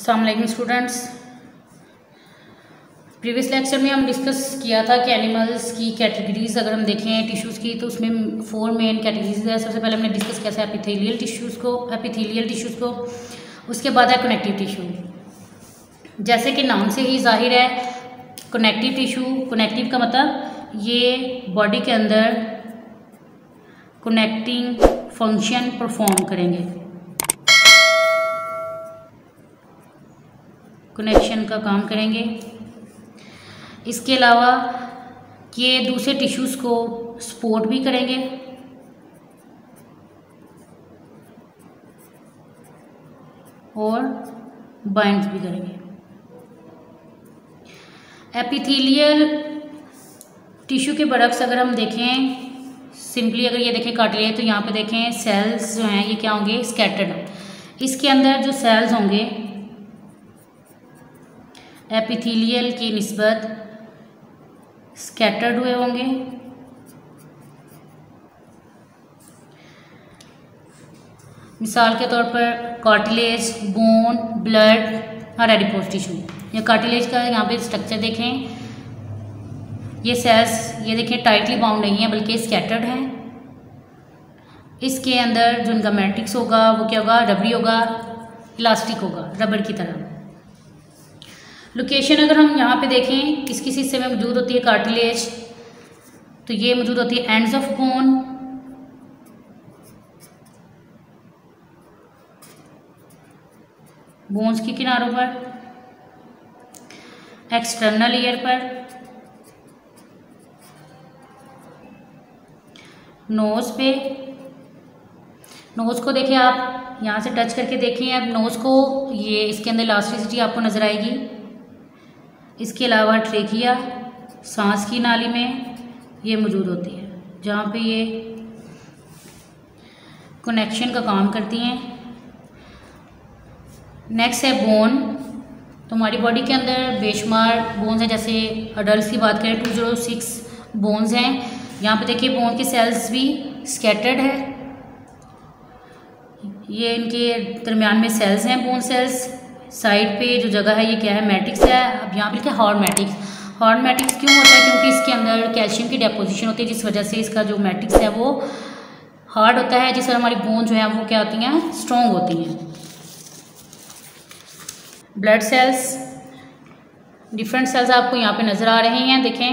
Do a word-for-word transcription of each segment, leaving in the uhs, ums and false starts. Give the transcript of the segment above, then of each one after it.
अस्सलाम वालेकुम students. Previous lecture में हम डिस्कस किया था कि एनिमल्स की कैटेगरीज अगर हम देखें टिश्यूज़ की, तो उसमें फोर मेन कैटेगरीज है। सबसे पहले हमने डिस्कस किया था एपिथेलियल टिश्यूज़ को एपिथेलियल टिश्यूज़ को उसके बाद है कनेक्टिव टिश्यू। जैसे कि नाम से ही जाहिर है कनेक्टिव टिश्यू, कनेक्टिव का मतलब ये बॉडी के अंदर कनेक्टिंग फंक्शन परफॉर्म करेंगे, कनेक्शन का काम करेंगे। इसके अलावा ये दूसरे टिश्यूज़ को सपोर्ट भी करेंगे, और बाइंड भी करेंगे। एपिथेलियल टिश्यू के बरक्स अगर हम देखें, सिंपली अगर ये देखें कार्टिलेज, तो यहाँ पे देखें सेल्स जो हैं ये क्या होंगे, स्कैटर्ड। इसके अंदर जो सेल्स होंगे एपिथेलियल की निस्बत स्कैटर्ड हुए होंगे। मिसाल के तौर पर कार्टिलेज, बोन, ब्लड और एडिपोज टिश्यू। ये कार्टिलेज का यहाँ पे स्ट्रक्चर देखें, ये सेल्स ये देखें टाइटली बाउंड नहीं है बल्कि स्कैटर्ड हैं। इसके अंदर जो इनका मैट्रिक्स होगा वो क्या होगा, रबरी होगा, इलास्टिक होगा, रबड़ की तरह। लोकेशन अगर हम यहाँ पे देखें किस किस हिस्से में मौजूद होती है कार्टिलेज, तो ये मौजूद होती है एंड्स ऑफ बोन, बोन्स के किनारों पर, एक्सटर्नल ईयर पर, नोज पे। नोज को देखें आप यहाँ से टच करके देखें, अब नोज को ये इसके अंदर इलास्टिसिटी आपको नज़र आएगी। इसके अलावा ट्रेकिया सांस की नाली में ये मौजूद होती है, जहाँ पे ये कनेक्शन का काम करती हैं। नेक्स्ट है बोन। तो हमारी बॉडी के अंदर बेशुमार बोन्स हैं, जैसे अडल्ट की बात करें टू जीरो सिक्स बोन्स हैं। यहाँ पे देखिए बोन के सेल्स भी स्कैटर्ड है, ये इनके दरमियान में सेल्स हैं बोन सेल्स। साइड पे जो जगह है ये क्या है, मैट्रिक्स है। अब यहाँ पे लिखा है हॉर्न मैट्रिक्स। हॉर्न मैट्रिक्स क्यों होता है, क्योंकि इसके अंदर कैल्शियम की डिपोजिशन होती है, जिस वजह से इसका जो मैट्रिक्स है वो हार्ड होता है, जिससे हमारी बोन जो है वो क्या होती हैं, स्ट्रॉन्ग होती हैं। ब्लड सेल्स, डिफरेंट सेल्स आपको यहाँ पे नज़र आ रहे हैं, देखें।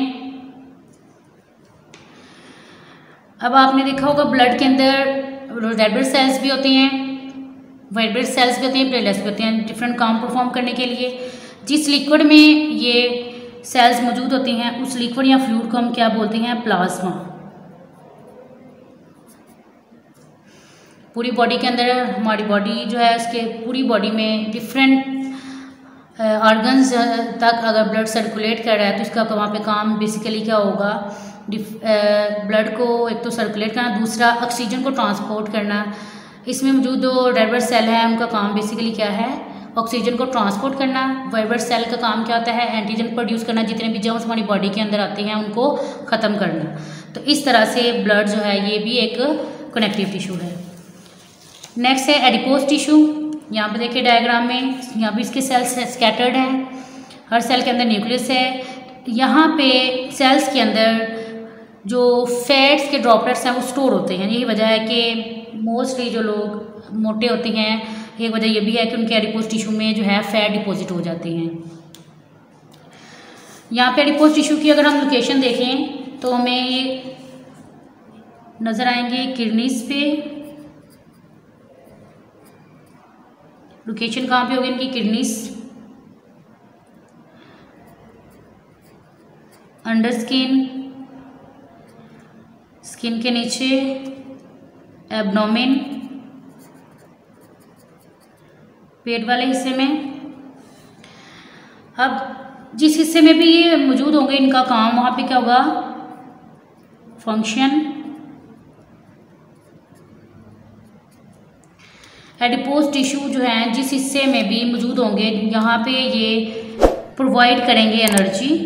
अब आपने देखा होगा ब्लड के अंदर रेड ब्लड सेल्स भी होते हैं, वाइट ब्लड सेल्स भी होते हैं, प्लेटलेट्स भी होते हैं, डिफरेंट काम परफॉर्म करने के लिए। जिस लिक्विड में ये सेल्स मौजूद होती हैं उस लिक्विड या फ्लूइड को हम क्या बोलते हैं, प्लाज्मा। पूरी बॉडी के अंदर हमारी बॉडी जो है उसके पूरी बॉडी में डिफरेंट ऑर्गन्स तक अगर ब्लड सर्कुलेट कर रहा है तो इसका वहाँ पे काम बेसिकली क्या होगा, ब्लड को एक तो सर्कुलेट करना, दूसरा ऑक्सीजन को ट्रांसपोर्ट करना। इसमें मौजूद जो रेड ब्लड सेल है उनका काम बेसिकली क्या है, ऑक्सीजन को ट्रांसपोर्ट करना। वाइट ब्लड सेल का काम क्या होता है, एंटीजन प्रोड्यूस करना, जितने भी जर्म्स हमारी बॉडी के अंदर आते हैं उनको ख़त्म करना। तो इस तरह से ब्लड जो है ये भी एक कनेक्टिव टिश्यू है। नेक्स्ट है एडिपोज टिश्यू। यहाँ पे देखिए डायग्राम में, यहाँ भी इसके सेल्स स्कैटर्ड हैं, हर सेल के अंदर न्यूक्लियस है। यहाँ पे सेल्स के अंदर जो फैट्स के ड्रॉपलेट्स हैं वो स्टोर होते हैं। यही वजह है कि मोस्टली जो लोग मोटे होते हैं, एक वजह यह भी है कि उनके एडिपोज टिश्यू में जो है फैट डिपॉजिट हो जाते हैं। यहाँ पे एडिपोज टिश्यू की अगर हम लोकेशन देखें तो हमें ये नज़र आएंगे किडनीज पे। लोकेशन कहाँ पे होगी इनकी, किडनीज, अंडर स्किन, स्किन के नीचे, एब्डोमेन, पेट वाले हिस्से में। अब जिस हिस्से में भी ये मौजूद होंगे इनका काम वहाँ पे क्या होगा, फंक्शन। एडिपोज टिश्यू जो है जिस हिस्से में भी मौजूद होंगे यहाँ पे ये प्रोवाइड करेंगे एनर्जी,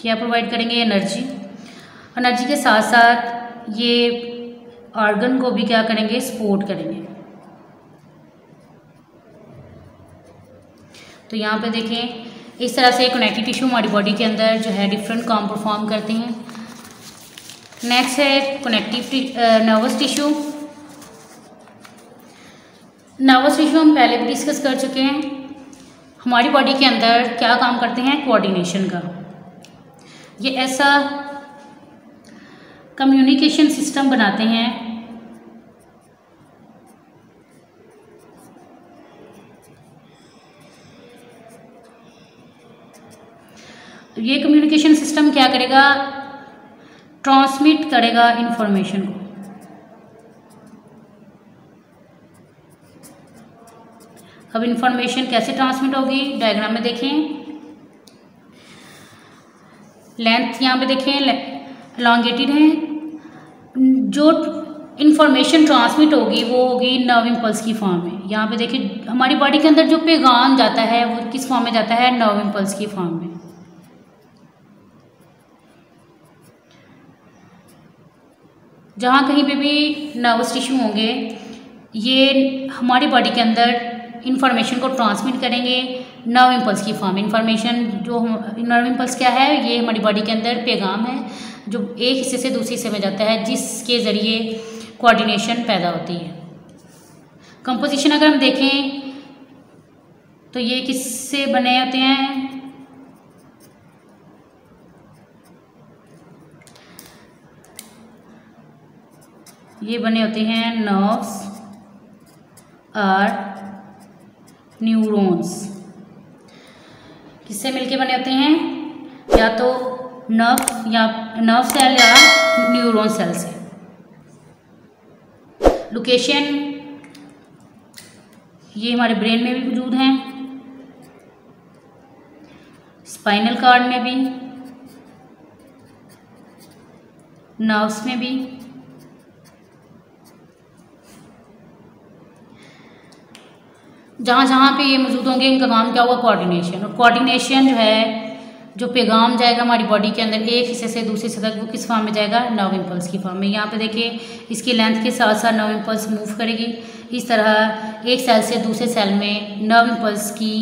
क्या प्रोवाइड करेंगे, एनर्जी। एनर्जी के साथ साथ ये ऑर्गन को भी क्या करेंगे, सपोर्ट करेंगे। तो यहाँ पे देखें इस तरह से कनेक्टिव टिश्यू हमारी बॉडी के अंदर जो है डिफरेंट काम परफॉर्म करते हैं। नेक्स्ट है connective nervous tissue. Nervous tissue हम पहले भी डिस्कस कर चुके हैं, हमारी बॉडी के अंदर क्या काम करते हैं, कोऑर्डिनेशन का। ये ऐसा कम्युनिकेशन सिस्टम बनाते हैं ये कम्युनिकेशन सिस्टम क्या करेगा, ट्रांसमिट करेगा इंफॉर्मेशन को। अब इंफॉर्मेशन कैसे ट्रांसमिट होगी, डायग्राम में देखें। लेंथ यहाँ पे देखें लॉन्गेटेड है, जो इंफॉर्मेशन ट्रांसमिट होगी वो होगी नर्व इम्पल्स की फॉर्म में। यहाँ पे देखें हमारी बॉडी के अंदर जो पैगाम जाता है वो किस फॉर्म में जाता है, नर्व इम्पल्स की फॉर्म में। जहाँ कहीं पे भी नर्वस टिश्यू होंगे ये हमारी बॉडी के अंदर इन्फॉर्मेशन को ट्रांसमिट करेंगे नर्व इम्पल्स की फॉर्म। इन्फॉर्मेशन जो नर्व इम्पल्स क्या है, ये हमारी बॉडी के अंदर पैगाम है जो एक हिस्से से दूसरे हिस्से में जाता है, जिसके ज़रिए कोऑर्डिनेशन पैदा होती है। कंपोजिशन अगर हम देखें तो ये किससे बने होते हैं, ये बने होते हैं नर्व्स और न्यूरॉन्स। किससे मिलके बने होते हैं, या तो नर्व या नर्व सेल या न्यूरॉन सेल से। लोकेशन ये हमारे ब्रेन में भी मौजूद हैं, स्पाइनल कॉर्ड में भी, नर्व्स में भी। जहाँ जहाँ पे ये मौजूद होंगे इनका काम क्या हुआ, कोऑर्डिनेशन। और कोऑर्डिनेशन जो है, जो पैगाम जाएगा हमारी बॉडी के अंदर एक हिस्से से दूसरे हिस्से तक, वो किस फॉर्म में जाएगा, नर्व इम्पल्स की फॉर्म में। यहाँ पे देखिए इसकी लेंथ के साथ साथ नर्व इम्पल्स मूव करेगी। इस तरह एक सेल से दूसरे सेल में नर्व इम्पल्स की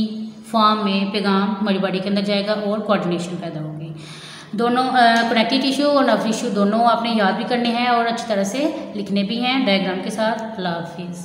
फॉर्म में पैगाम हमारी बॉडी के अंदर जाएगा और कोऑर्डिनेशन पैदा होगी। दोनों कनेक्टिव टिश्यू और नर्व टिश्यू दोनों आपने याद भी करने हैं और अच्छी तरह से लिखने भी हैं डायग्राम के साथ। अल्लाह हाफिज़।